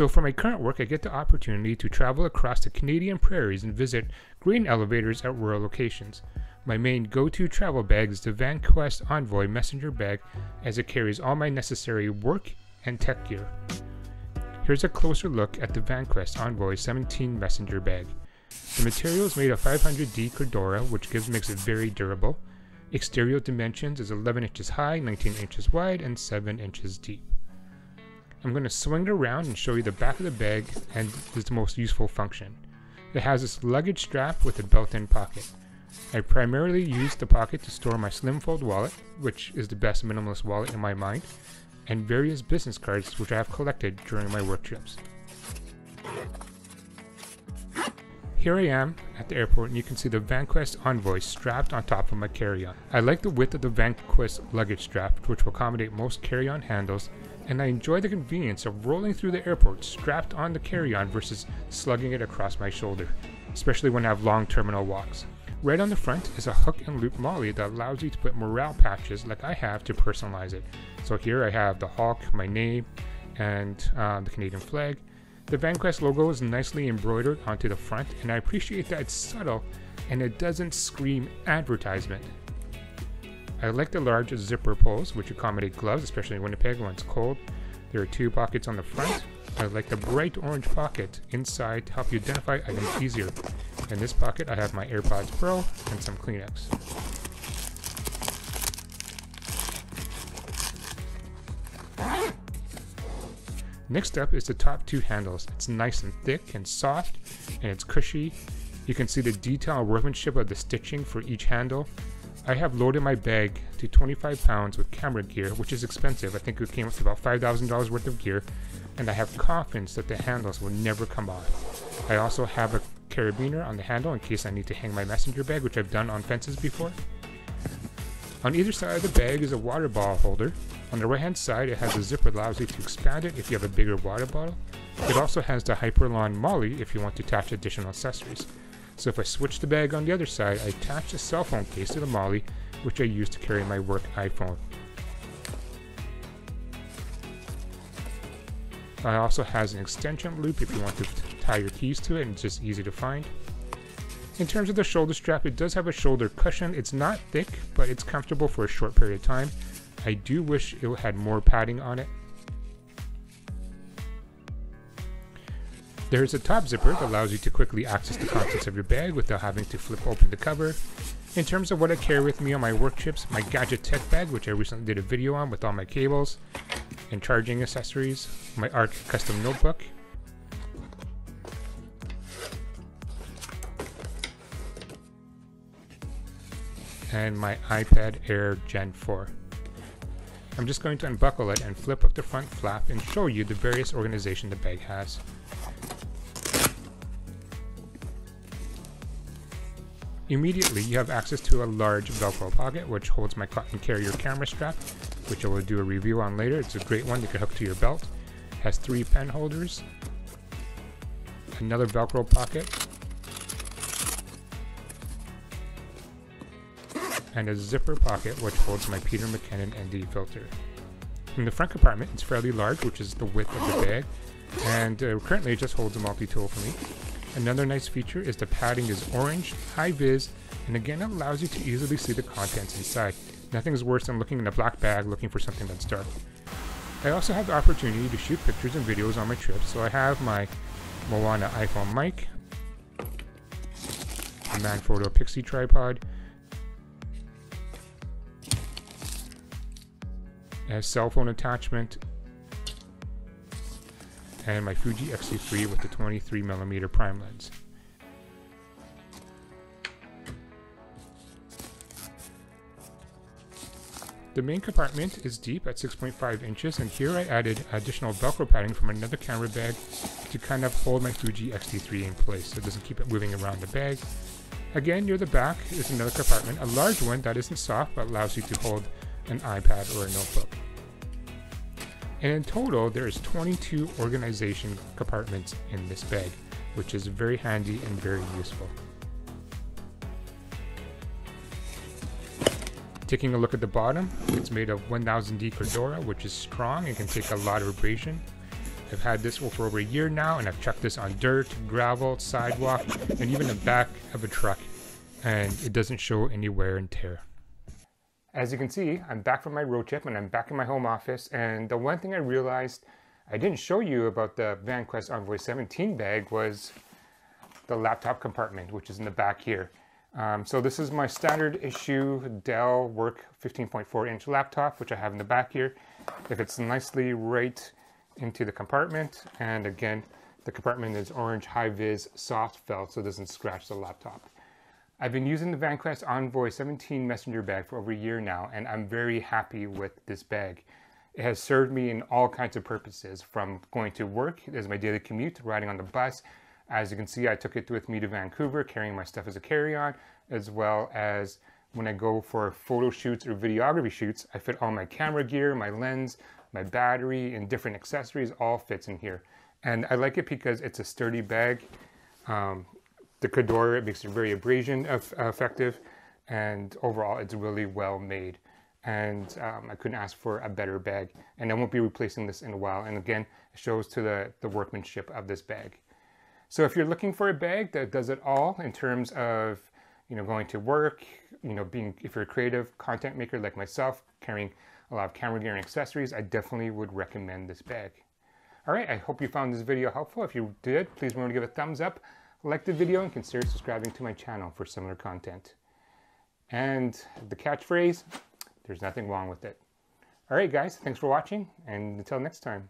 So for my current work, I get the opportunity to travel across the Canadian prairies and visit green elevators at rural locations. My main go-to travel bag is the Vanquest Envoy messenger bag, as it carries all my necessary work and tech gear. Here's a closer look at the Vanquest Envoy 17 messenger bag. The material is made of 500D Cordura, which makes it very durable. Exterior dimensions is 11 inches high, 19 inches wide, and 7 inches deep. I'm going to swing it around and show you the back of the bag and its most useful function. It has this luggage strap with a built-in pocket. I primarily use the pocket to store my Slimfold wallet, which is the best minimalist wallet in my mind, and various business cards which I have collected during my work trips. Here I am at the airport, and you can see the Vanquest Envoy strapped on top of my carry-on. I like the width of the Vanquest luggage strap, which will accommodate most carry-on handles, and I enjoy the convenience of rolling through the airport strapped on the carry-on versus slugging it across my shoulder, especially when I have long terminal walks. Right on the front is a hook and loop MOLLE that allows you to put morale patches like I have to personalize it. So here I have the Hawk, my name, and the Canadian flag. The Vanquest logo is nicely embroidered onto the front, and I appreciate that it's subtle and it doesn't scream advertisement. I like the large zipper pulls, which accommodate gloves, especially in Winnipeg when it's cold. There are two pockets on the front. I like the bright orange pocket inside to help you identify items easier. In this pocket I have my AirPods Pro and some Kleenex. Next up is the top two handles. It's nice and thick and soft, and it's cushy. You can see the detail and workmanship of the stitching for each handle. I have loaded my bag to 25 pounds with camera gear, which is expensive. I think it came up to about $5,000 worth of gear, and I have confidence that the handles will never come off. I also have a carabiner on the handle in case I need to hang my messenger bag, which I've done on fences before. On either side of the bag is a water bottle holder. On the right hand side, it has a zipper that allows you to expand it if you have a bigger water bottle. It also has the Hypalon MOLLE if you want to attach additional accessories. So if I switch the bag on the other side, I attach the cell phone case to the MOLLE, which I use to carry my work iPhone. It also has an extension loop if you want to tie your keys to it, and it's just easy to find. In terms of the shoulder strap, it does have a shoulder cushion. It's not thick, but it's comfortable for a short period of time. I do wish it had more padding on it. There's a top zipper that allows you to quickly access the contents of your bag without having to flip open the cover. In terms of what I carry with me on my work trips, my gadget tech bag, which I recently did a video on with all my cables and charging accessories, my ARC custom notebook, and my iPad Air Gen 4. I'm just going to unbuckle it and flip up the front flap and show you the various organization the bag has. Immediately you have access to a large Velcro pocket which holds my Cotton Carrier camera strap, which I will do a review on later. It's a great one that can hook to your belt. It has three pen holders, another Velcro pocket, and a zipper pocket which holds my Peter McKinnon ND filter. In the front compartment, it's fairly large, which is the width of the bag, and currently it just holds a multi-tool for me. Another nice feature is the padding is orange, high-vis, and again it allows you to easily see the contents inside. Nothing is worse than looking in a black bag looking for something that's dark. I also have the opportunity to shoot pictures and videos on my trip, so I have my Moana iPhone mic, a Magphoto Pixie tripod, it has cell phone attachment, and my Fuji X-T3 with the 23mm prime lens. The main compartment is deep at 6.5 inches, and here I added additional Velcro padding from another camera bag to kind of hold my Fuji X-T3 in place so it doesn't keep it moving around the bag. Again, near the back is another compartment, a large one that isn't soft but allows you to hold an iPad or a notebook. And in total, there is 22 organization compartments in this bag, which is very handy and very useful. Taking a look at the bottom, it's made of 1000D Cordura, which is strong and can take a lot of abrasion. I've had this for over a year now, and I've chucked this on dirt, gravel, sidewalk, and even the back of a truck, and it doesn't show any wear and tear. As you can see, I'm back from my road trip and I'm back in my home office, and the one thing I realized I didn't show you about the Vanquest Envoy 17 bag was the laptop compartment, which is in the back here. So this is my standard issue Dell Work 15.4 inch laptop, which I have in the back here. It fits nicely right into the compartment, and again, the compartment is orange high-vis soft felt, so it doesn't scratch the laptop. I've been using the Vanquest Envoy 17 messenger bag for over a year now, and I'm very happy with this bag. It has served me in all kinds of purposes, from going to work as my daily commute, riding on the bus. As you can see, I took it with me to Vancouver, carrying my stuff as a carry-on, as well as when I go for photo shoots or videography shoots. I fit all my camera gear, my lens, my battery, and different accessories all fits in here. And I like it because it's a sturdy bag. The Cordura, it makes it very abrasion effective, and overall it's really well made. And I couldn't ask for a better bag, and I won't be replacing this in a while. And again, it shows to the workmanship of this bag. So if you're looking for a bag that does it all in terms of, you know, going to work, you know, being, if you're a creative content maker like myself, carrying a lot of camera gear and accessories, I definitely would recommend this bag. All right, I hope you found this video helpful. If you did, please remember to give a thumbs up, like the video, and consider subscribing to my channel for similar content. And the catchphrase, there's nothing wrong with it. All right, guys, thanks for watching, and until next time.